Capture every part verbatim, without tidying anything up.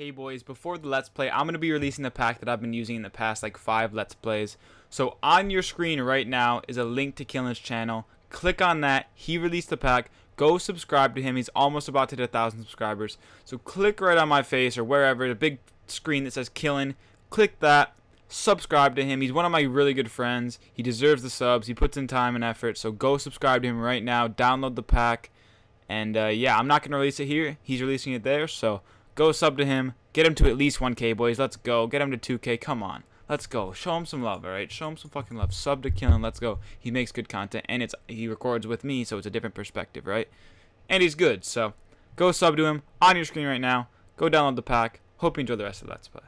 Hey boys, before the Let's Play, I'm going to be releasing the pack that I've been using in the past like five Let's Plays. So on your screen right now is a link to Killin's channel. Click on that. He released the pack. Go subscribe to him. He's almost about to hit a thousand subscribers. So click right on my face or wherever, the big screen that says Killin. Click that. Subscribe to him. He's one of my really good friends. He deserves the subs. He puts in time and effort. So go subscribe to him right now. Download the pack. And uh, yeah, I'm not going to release it here. He's releasing it there. So go sub to him. Get him to at least one K, boys. Let's go. Get him to two K. Come on. Let's go. Show him some love, all right? Show him some fucking love. Sub to Killin. Let's go. He makes good content, and it's he records with me, so it's a different perspective, right? And he's good, so go sub to him on your screen right now. Go download the pack. Hope you enjoy the rest of the Let's Play.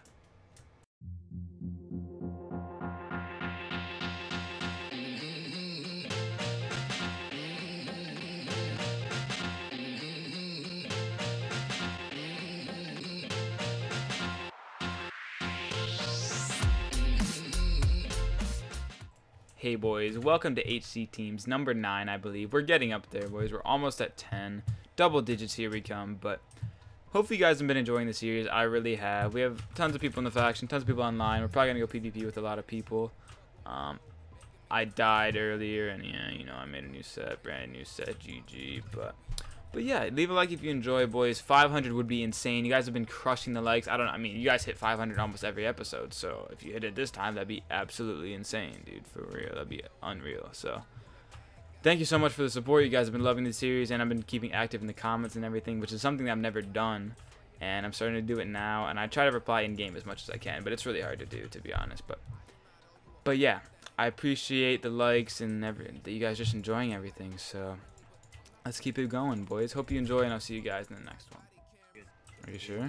Hey boys, welcome to H C Teams, number nine, I believe. We're getting up there, boys. We're almost at ten. Double digits, here we come. But hopefully you guys have been enjoying the series. I really have. We have tons of people in the faction, tons of people online. We're probably going to go PvP with a lot of people. Um, I died earlier, and yeah, you know, I made a new set, brand new set, G G. But, but yeah, leave a like if you enjoy, boys. five hundred would be insane. You guys have been crushing the likes. I don't know. I mean, you guys hit five hundred almost every episode. So if you hit it this time, that'd be absolutely insane, dude. For real, that'd be unreal. So thank you so much for the support. You guys have been loving the series, and I've been keeping active in the comments and everything, which is something that I've never done, and I'm starting to do it now, and I try to reply in-game as much as I can, but it's really hard to do, to be honest. But but yeah, I appreciate the likes and everything, that you guys just enjoying everything, so let's keep it going, boys. Hope you enjoy, and I'll see you guys in the next one. Are you sure?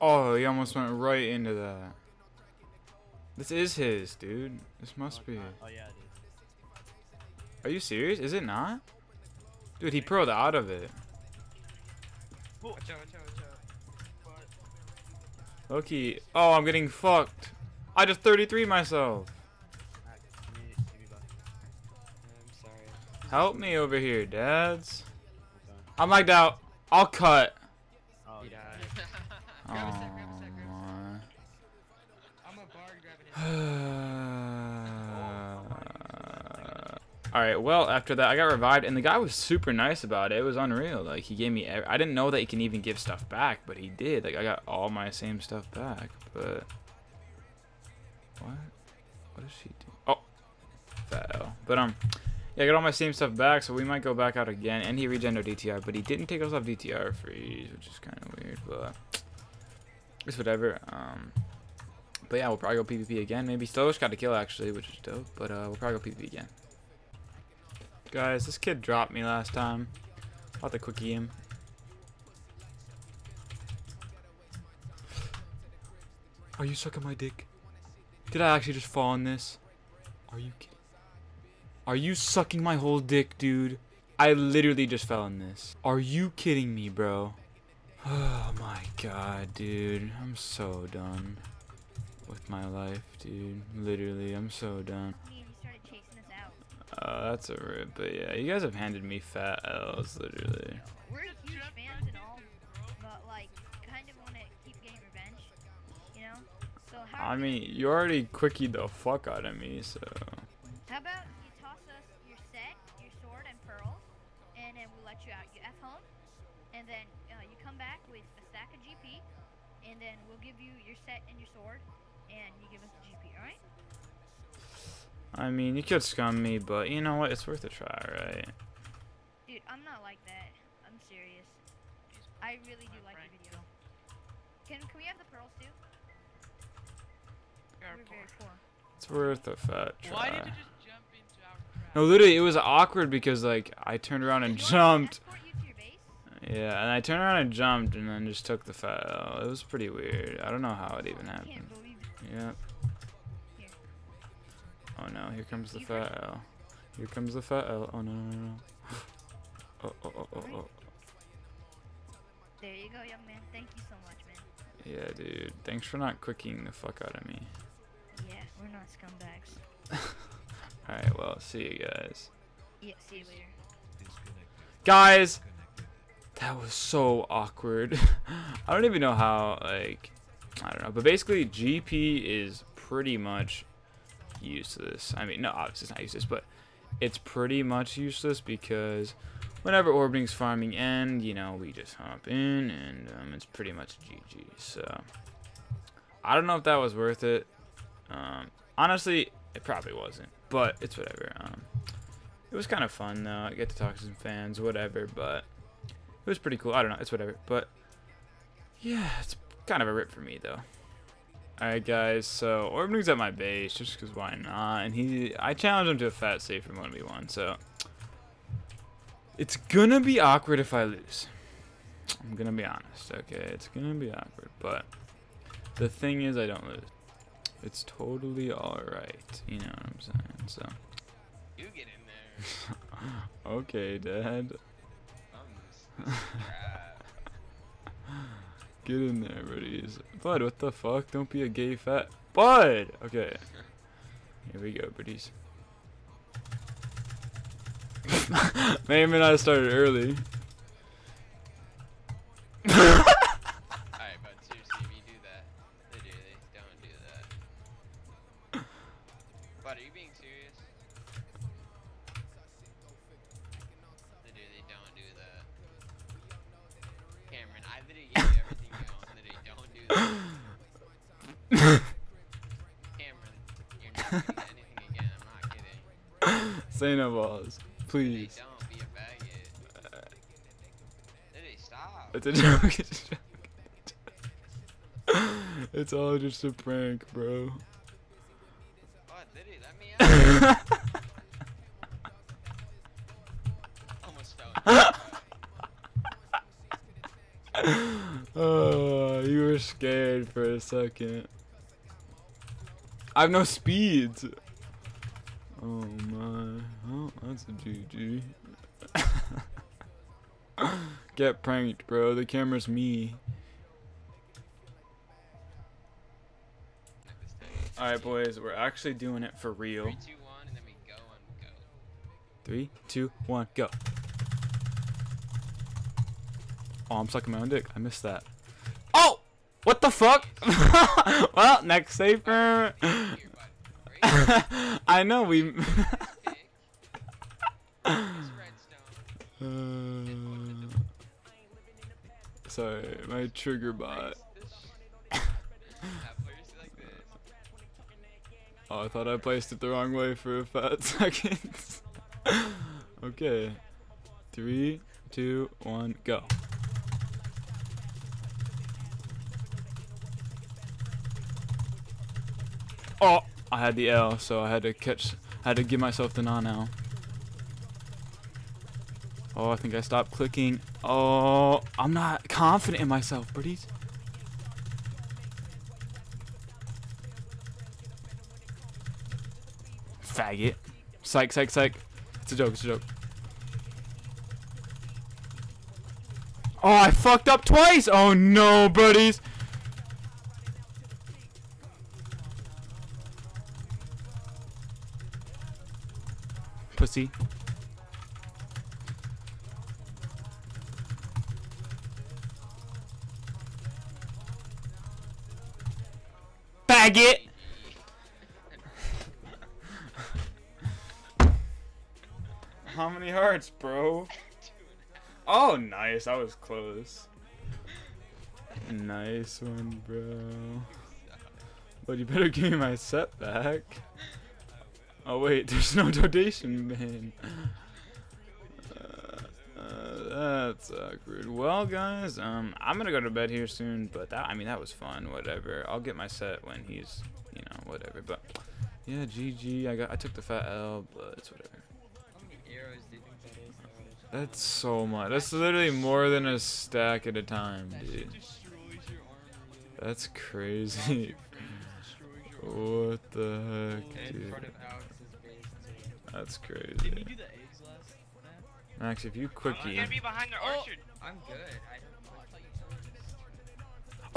Oh, he almost went right into that. This is his, dude. This must be. Oh yeah, dude. Are you serious? Is it not? Dude, he pro'd out of it. Watch out, watch out, watch out. Loki. Oh, I'm getting fucked. I just thirty-three myself. Help me over here, dads. I'm lagged out. I'll cut. Oh, yeah. Oh, my. Alright, well, after that, I got revived, and the guy was super nice about it. It was unreal. Like, he gave me every I didn't know that he can even give stuff back, but he did. Like, I got all my same stuff back, but what? What does she do? Oh. Fat L. But, um, yeah, I got all my same stuff back, so we might go back out again. And he regen no D T R, but he didn't take us off D T R freeze, which is kind of weird, but it's whatever. Um, but yeah, we'll probably go PvP again. Maybe Stoish got a kill, actually, which is dope, but uh, we'll probably go PvP again. Guys, this kid dropped me last time. About to quickie him. Are you sucking my dick? Did I actually just fall in this? Are you kidding? Are you sucking my whole dick, dude? I literally just fell in this. Are you kidding me, bro? Oh my god, dude. I'm so done with my life, dude. Literally, I'm so done. Uh, that's a rip, but yeah, you guys have handed me fat L's, literally. We're huge fans and all, but like, kind of want to keep getting revenge, you know? So how I mean, you already quickied the fuck out of me, so. How about you out, you F home, and then uh, you come back with a stack of G P, and then we'll give you your set and your sword, and you give us the G P, alright? I mean, you could scum me, but you know what? It's worth a try, right? Dude, I'm not like that. I'm serious. I really do like the video. Can, can we have the pearls, too? We're very poor. It's worth a fat try. Why did you just No, literally, it was awkward because, like, I turned around and jumped. Yeah, and I turned around and jumped and then just took the fat L. It was pretty weird. I don't know how it even happened. Yep. Oh, no. Here comes the fat L. Here comes the fat L. Oh, no, no, no. Oh, oh, oh, oh, oh. There you go, young man. Thank you so much, man. Yeah, dude. Thanks for not quicking the fuck out of me. Yeah, we're not scumbags. Alright, well, see you guys. Yeah, see you later. Guys, That was so awkward. I don't even know how, like, I don't know. But basically, G P is pretty much useless. I mean, no, obviously it's not useless, but it's pretty much useless because whenever Orbling's farming end, you know, we just hop in and um, it's pretty much G G. So, I don't know if that was worth it. Um, honestly, it probably wasn't, but it's whatever. Um, it was kind of fun, though. I get to talk to some fans, whatever, but it was pretty cool. I don't know. It's whatever, but yeah, it's kind of a rip for me, though. Alright, guys, so Orbling's at my base, just because why not? And he, I challenged him to a fat save from one v one, so it's gonna be awkward if I lose. I'm gonna be honest, okay? It's gonna be awkward, but the thing is, I don't lose. It's totally alright, you know what I'm saying, so. You get in there. Okay, Dad. I'm get in there, buddies. Bud, what the fuck? Don't be a gay fat. Bud! Okay. Here we go, buddies. Maybe and I started early. Alright, bud, seriously, if you do that, they do, they don't do that. Bud, are you being serious? They do, they don't do that. Cameron, I literally gave you everything you own, they don't do that. Cameron, you're not gonna get anything again, I'm not kidding. Say no balls. Please. They don't be a faggot. Uh, they stop. It's a joke. It's a joke. It's all just a prank, bro. Oh, did it? Let me out. Almost fell. Oh, you were scared for a second. I have no speed. Oh my, oh, that's a G G. Get pranked, bro, the camera's me. Alright, boys, we're actually doing it for real. three, two, one, and then we go and go. three, two, one, go. Oh, I'm sucking my own dick. I missed that. Oh! What the fuck? Well, next safer. I know we. uh, sorry, my trigger bot. Oh, I thought I placed it the wrong way for a fat seconds. Okay, three, two, one, go. Oh. I had the L, so I had to catch, I had to give myself the non-L. Oh, I think I stopped clicking. Oh, I'm not confident in myself, buddies. Faggot. Psych, psych, psych. It's a joke, it's a joke. Oh, I fucked up twice! Oh no, buddies! Pussy. Faggot. How many hearts, bro? Oh, nice. I was close. Nice one, bro. But you better give me my setback. Oh wait, there's no donation ban. Uh, uh, that's awkward. Well, guys, um, I'm gonna go to bed here soon. But that, I mean, that was fun. Whatever. I'll get my set when he's, you know, whatever. But yeah, G G. I got, I took the fat L, but it's whatever. How many arrows did you get? That's so much. That's literally more than a stack at a time, dude. That's crazy. What the heck, dude? That's crazy. Did you do the eggs last? Max, if you quickie. I'm gonna be behind the orchard. Oh. I'm good. I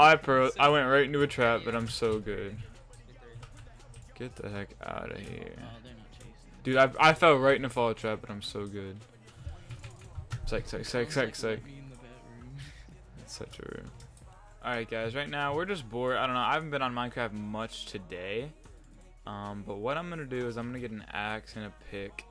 oh! I pro. I went right into a trap, but I'm so good. Get the heck out of here, dude! I I fell right in a fall trap, but I'm so good. Psych, psych, psych, psych, psych. It's such a room. Alright guys, right now we're just bored. I don't know, I haven't been on Minecraft much today. Um, but what I'm going to do is I'm going to get an axe and a pick.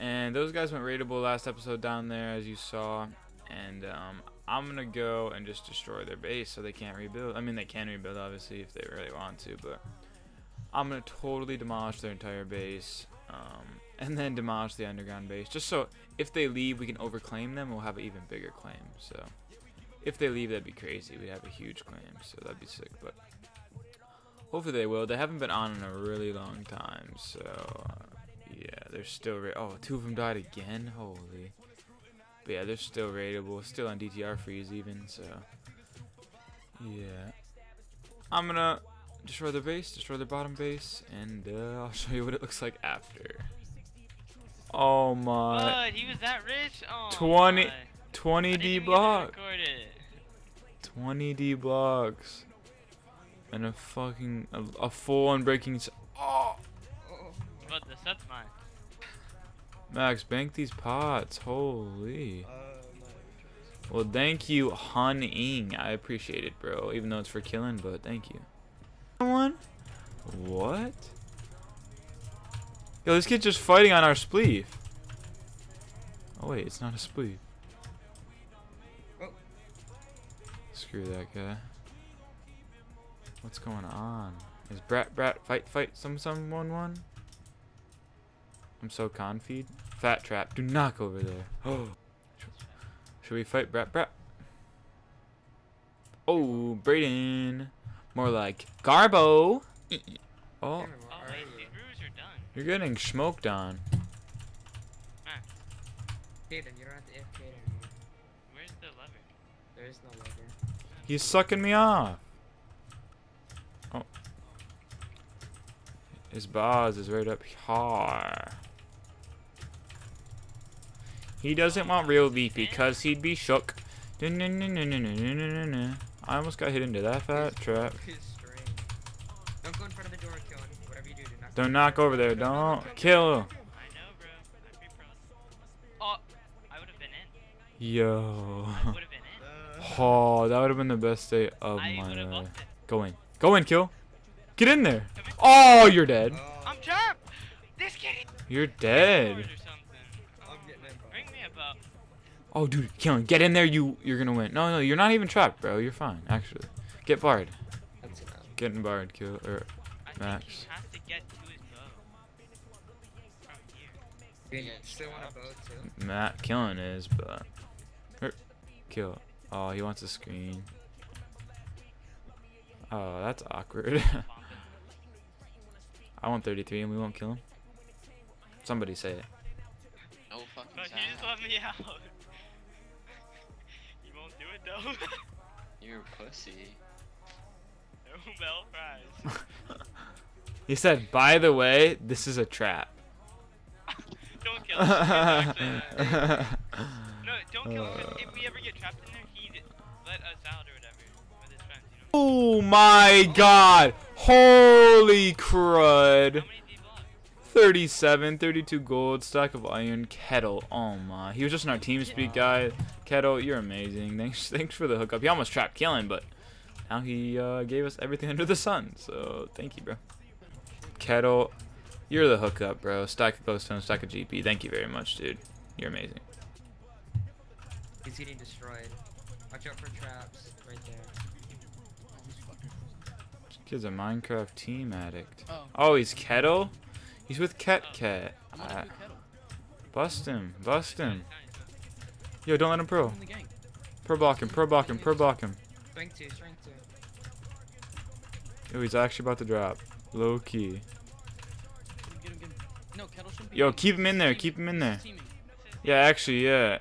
And those guys went raidable last episode down there, as you saw. And um, I'm going to go and just destroy their base so they can't rebuild. I mean, they can rebuild, obviously, if they really want to. But I'm going to totally demolish their entire base. Um, and then demolish the underground base. Just so if they leave, we can overclaim them. We'll have an even bigger claim. So... if they leave, that'd be crazy. We'd have a huge claim, so that'd be sick, but hopefully they will. They haven't been on in a really long time, so uh, yeah, they're still ra oh, two of them died again, holy. But yeah, they're still raidable, still on D T R freeze even, so yeah. I'm gonna destroy their base, destroy their bottom base, and uh, I'll show you what it looks like after. Oh my. Bud, he was that rich? Oh, twenty. My. twenty D blocks, twenty D blocks, and a fucking a, a full on breaking. Oh, but this that's mine. Max, bank these pots. Holy. Uh, well, thank you, Han Ing. I appreciate it, bro. Even though it's for Killin, but thank you. One. What? Yo, this kid's just fighting on our spleef. Oh wait, it's not a spleef. Screw that guy. What's going on? Is brat brat fight fight some some one one? I'm so confied. Fat trap. Do not go over there. Oh, should we fight brat brat? Oh, Brayden. More like Garbo. Oh. You're getting smoked on. Brayden, you're not the F K anymore. Where's the lever? There is no lever. He's sucking me off. Oh. His boss is right up here. He doesn't want real beef because he'd be shook. I almost got hit into that fat trap. Don't go in front of the door, kill him. Whatever you do, do not. Don't knock over there. Don't kill him. I know, bro. I'd be pro. Oh, I would have been in. Yo. Oh, that would have been the best day of I my life. Go in. Go in, kill. Get in there. Oh, you're dead. I'm trapped. This kid. You're dead. Oh, dude, kill him. Get in there. You, you're gonna win. No, no, you're not even trapped, bro. You're fine, actually. Get barred. Getting barred, kill or Max. Matt killing is, but er, kill. Oh, he wants a screen. Oh, that's awkward. I want thirty-three and we won't kill him. Somebody say it. No fucking but he just let me out. You won't do it though. You're a pussy. No bell fries. He said, by the way, this is a trap. Don't kill him. No, don't kill him. If we ever get trapped in there, let us out or whatever with his friends, you know? Oh my god! Holy crud! thirty-seven, thirty-two gold, stack of iron, Kettle. Oh my. He was just in our team speak guy. Kettle, you're amazing. Thanks thanks for the hookup. He almost trapped Killin, but now he uh, gave us everything under the sun. So thank you, bro. Kettle, you're the hookup, bro. Stack of glowstone, stack of G P. Thank you very much, dude. You're amazing. He's getting destroyed. Watch out for traps right there. This kid's a Minecraft team addict. Oh, oh he's Kettle? He's with Cat Cat. Oh. Uh, bust him. Bust him. Yo, don't let him pro. Pro block him. Pro block him. Pro block him. Strength two. Strength two. Yo, he's actually about to drop. Low key. Yo, keep him in there. Keep him in there. Yeah, actually, yeah.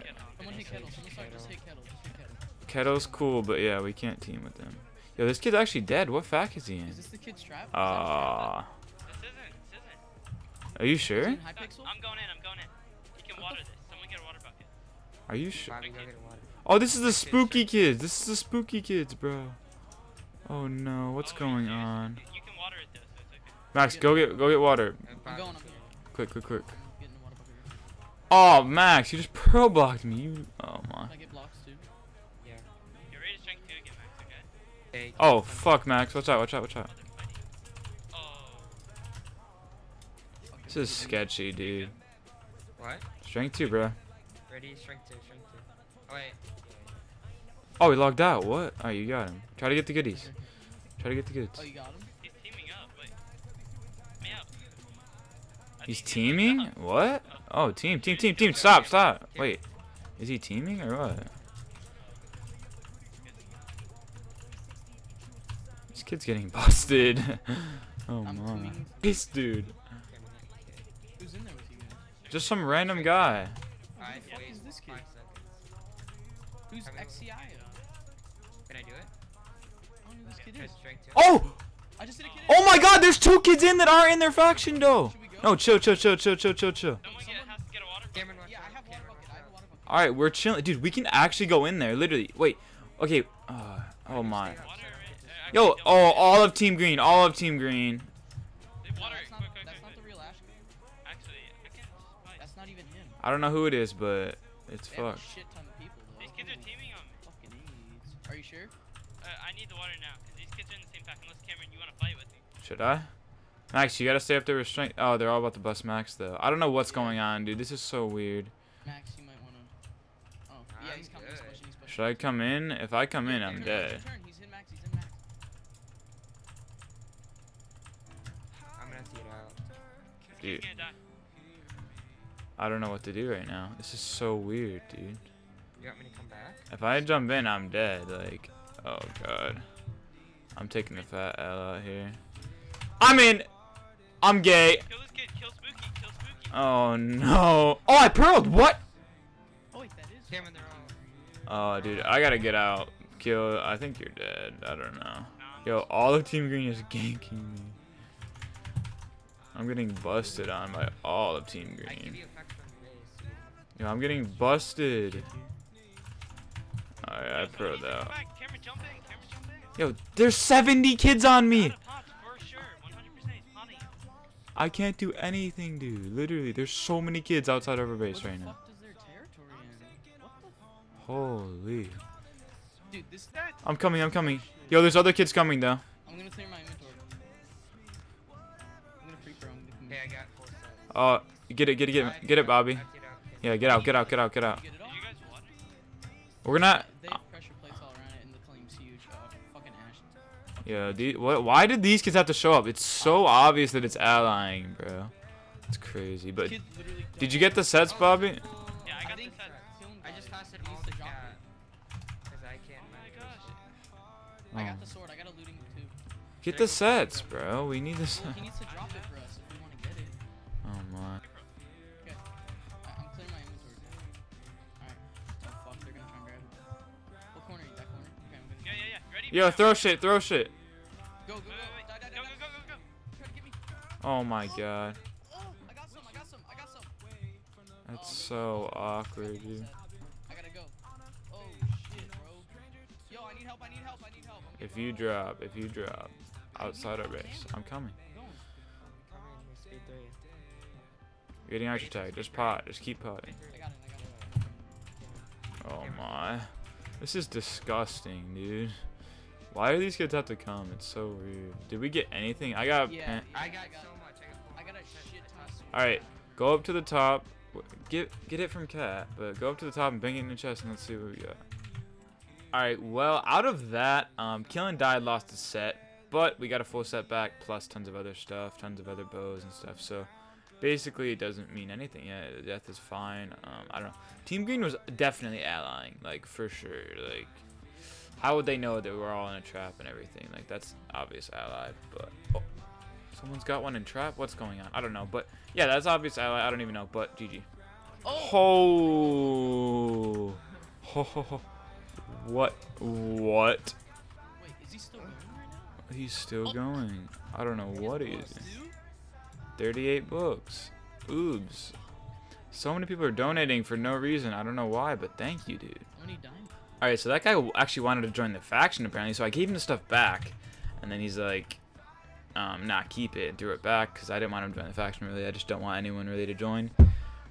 Kettle's cool, but yeah, we can't team with him. Yo, this kid's actually dead. What fac is he in? Is this the kid's trap? Aww. This isn't. This isn't. Are you sure? I'm going in. I'm going in. You can water this. Someone get a water bucket. Are you sure? Oh, this is the spooky kids. This is the spooky kids, bro. Oh no, what's going on? You can water it though, so it's okay. Max, go get go get water. Quick, quick, quick. Oh, Max, you just pro blocked me. You, oh my. I get blocks too. Yeah. You're ready to strength two again, Max. Okay. Oh fuck, Max! Watch out! Watch out! Watch out! This is sketchy, dude. What? Strength two, bro. Ready? Strength two. Strength two. Oh wait. Oh, he logged out. What? Oh, you got him. Try to get the goodies. Try to get the goods. Oh, you got him. He's teaming up. Wait. Me up. He's teaming? What? Oh, team, team, team, team. Stop, stop. Wait. Is he teaming or what? This kid's getting busted. Oh, my. This dude. Who's in there with you guys? Just some random guy. Who's this kid? Who's X C I? Can I do it? Oh! I just did a kid. Oh my god, there's two kids in that are in their faction though. No, chill, chill, chill, chill, chill, chill, chill. All right, we're chilling, dude. We can actually go in there, literally. Wait, okay. Uh, oh my. Yo, oh, all of Team Green, all of Team Green. I don't know who it is, but it's fucked. These kids are teaming on me. Are you sure? Uh, I need the water now, cause these kids are in the same pack. Unless Cameron, you want to fight with me? Should I? Max, you gotta stay up there with strength. Oh, they're all about to bust Max, though. I don't know what's yeah. going on, dude. This is so weird. Max, you might wanna... Oh, yeah, he's coming. He's pushing, he's pushing. Should I come in? If I come in, I'm dead. He's in Max, he's in Max. I'm gonna see it out. Dude. I don't know what to do right now. This is so weird, dude. You want me to come back? If I jump in, I'm dead. Like, oh, God. I'm taking the fat L out here. I'm in! I'm gay. Kill this kid. Kill Spooky. Kill Spooky. Oh no. Oh, I pearled. What? Oh, wait, that is Cameron, they're all... Oh, dude, I gotta get out. Kill. I think you're dead. I don't know. Yo, all of Team Green is ganking me. I'm getting busted on by all of Team Green. Yo, I'm getting busted. Alright, I pearled out. Yo, there's seventy kids on me. I can't do anything, dude. Literally, there's so many kids outside of our base right now. Holy. Dude, this guy. I'm coming, I'm coming. Yo, there's other kids coming, though. I'm gonna clear my inventory. I'm gonna pre-pro. Okay, I got four sides. Oh, get it, get it, get it, get it, Bobby. Yeah, get out, get out, get out, get out. We're not. Yo, these, what, why did these kids have to show up? It's so obvious that it's allying, bro. It's crazy. But did you get the sets, Bobby? Yeah, I got the sets. I just tossed it all the cat. Because I can't. Oh my gosh. I got the sword. I got a looting too. Get the sets, bro. We need the sets. He needs to drop it for us if we want to get it. Oh my. Okay. I'm clearing my inventory. Alright. Oh fuck, they're gonna try and grab it. What corner? That corner? Okay, I'm gonna. Yeah, yeah, yeah. Ready? Yo, throw shit, throw shit. Go, go, go. Wait, wait, wait. Go, go, go, go, go. Try to get me. Oh my god. Oh, I got some, I got some, I got some. That's so awkward, dude. I gotta go. Oh shit, bro. Yo, I need help, I need help, I need help. If you drop, if you drop outside our base, I'm coming. You're getting extra tag. Just pot, just keep potting. Oh my. This is disgusting, dude. Why do these kids have to come? It's so weird. Did we get anything? I got. Yeah, I got so much. I got a shit ton. All right, go up to the top. Get get it from Cat, but go up to the top and bang it in the chest, and let's see what we got. All right. Well, out of that, um, Killin died, lost a set, but we got a full set back, plus tons of other stuff, tons of other bows and stuff. So basically, it doesn't mean anything. Yeah, death is fine. Um, I don't know. Team Green was definitely allying, like for sure, like. How would they know that we're all in a trap and everything? Like, that's obvious ally, but... Oh, someone's got one in trap? What's going on? I don't know, but... Yeah, that's obvious ally. I don't even know, but G G. Oh! Ho, ho, ho. What? What? Wait, is he still going right now? He's still oh. going. I don't know what he is. thirty-eight books. Ubs. So many people are donating for no reason. I don't know why, but thank you, dude. How many diamonds? Alright, so that guy actually wanted to join the faction, apparently, so I gave him the stuff back, and then he's like, um, nah, keep it, and threw it back, because I didn't want him to join the faction, really. I just don't want anyone really to join.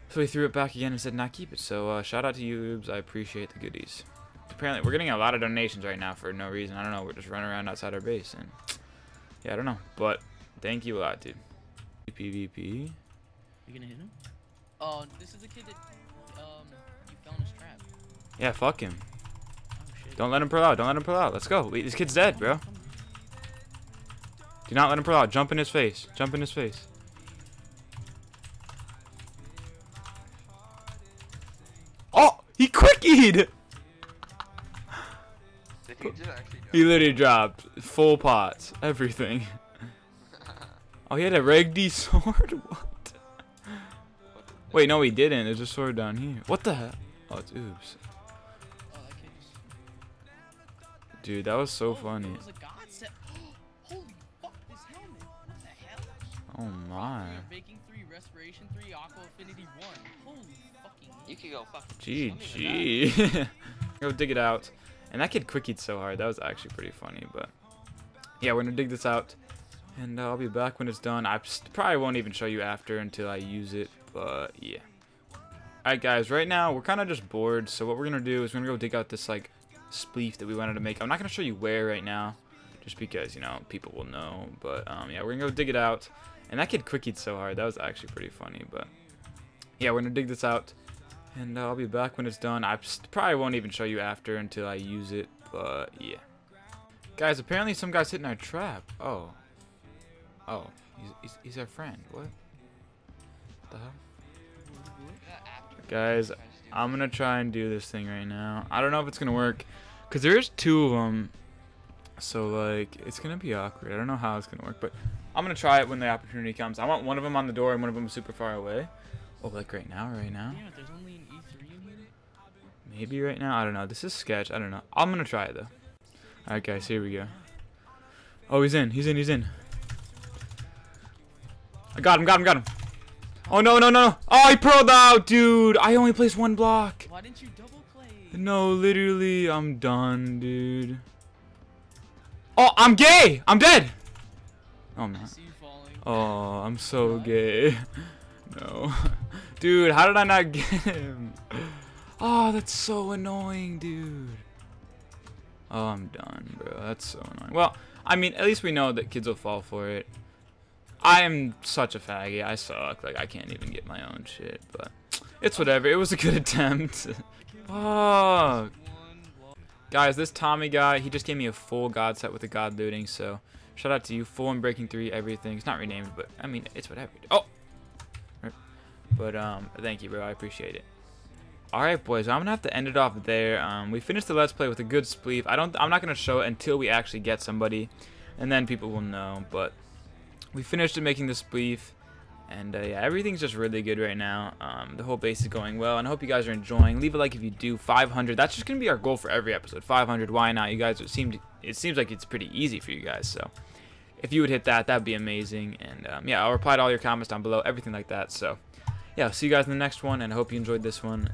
So he threw it back again and said not keep it. So uh, shout out to you, Ubs. I appreciate the goodies. Apparently we're getting a lot of donations right now for no reason. I don't know. We're just running around outside our base and yeah, I don't know. But thank you a lot, dude. PvP. You gonna hit him? Oh, uh, this is the kid that um you fell in his trap. Yeah, fuck him. Oh, shit. Don't let him pull out. Don't let him pull out. Let's go. Wait, this kid's dead, bro. Do not let him pull out. Jump in his face. Jump in his face. Oh, he quickied. Did he just actually drop? He literally dropped full pots, everything. Oh, he had a reg D sword. What? Wait, no, he didn't. There's a sword down here. What the hell? Oh, it's Oops. Dude, that was so funny. Oh my. G G. Go dig it out. And that kid quickied so hard. That was actually pretty funny. But yeah, we're going to dig this out. And uh, I'll be back when it's done. I probably won't even show you after until I use it. But yeah. Alright, guys. Right now, we're kind of just bored. So what we're going to do is we're going to go dig out this like spleef that we wanted to make. I'm not going to show you where right now. Just because, you know, people will know. But um, yeah, we're going to go dig it out. And that kid quickied so hard. That was actually pretty funny. But yeah, we're going to dig this out. And uh, I'll be back when it's done. I probably won't even show you after until I use it. But yeah. Guys, apparently some guy's hitting our trap. Oh. Oh. He's, he's, he's our friend. What? What the hell? Guys, I'm going to try and do this thing right now. I don't know if it's going to work. Because there's two of them. So, like, it's going to be awkward. I don't know how it's going to work. But I'm going to try it when the opportunity comes. I want one of them on the door and one of them super far away. Oh, like right now, right now? Yeah, there's only an E three in here. Maybe right now? I don't know. This is sketch. I don't know. I'm going to try it, though. Alright, guys. Here we go. Oh, he's in. He's in. He's in. I got him. Got him. Got him. Oh, no, no, no. Oh, he pearled out, dude. I only placed one block. Why didn't you double play? No, literally. I'm done, dude. Oh, I'm gay! I'm dead! Oh, I'm not. Oh, I'm so gay. No. Dude, how did I not get him? Oh, that's so annoying, dude. Oh, I'm done, bro. That's so annoying. Well, I mean, at least we know that kids will fall for it. I am such a faggot. I suck. Like, I can't even get my own shit, but it's whatever. It was a good attempt. Fuck. Guys, this Tommy guy, he just gave me a full god set with the god looting, so shout out to you. Full and breaking three, everything. It's not renamed, but I mean, it's whatever. Oh! But, um, thank you, bro. I appreciate it. Alright, boys. I'm gonna have to end it off there. Um, we finished the Let's Play with a good spleef. I don't, I'm not gonna show it until we actually get somebody, and then people will know, but we finished making the spleef, and, uh, yeah, everything's just really good right now. Um, the whole base is going well, and I hope you guys are enjoying. Leave a like if you do. five hundred. That's just gonna be our goal for every episode. five hundred. Why not? You guys, it seemed, it seems like it's pretty easy for you guys, so if you would hit that, that'd be amazing, and, um, yeah, I'll reply to all your comments down below, everything like that, so yeah, I'll see you guys in the next one, and I hope you enjoyed this one.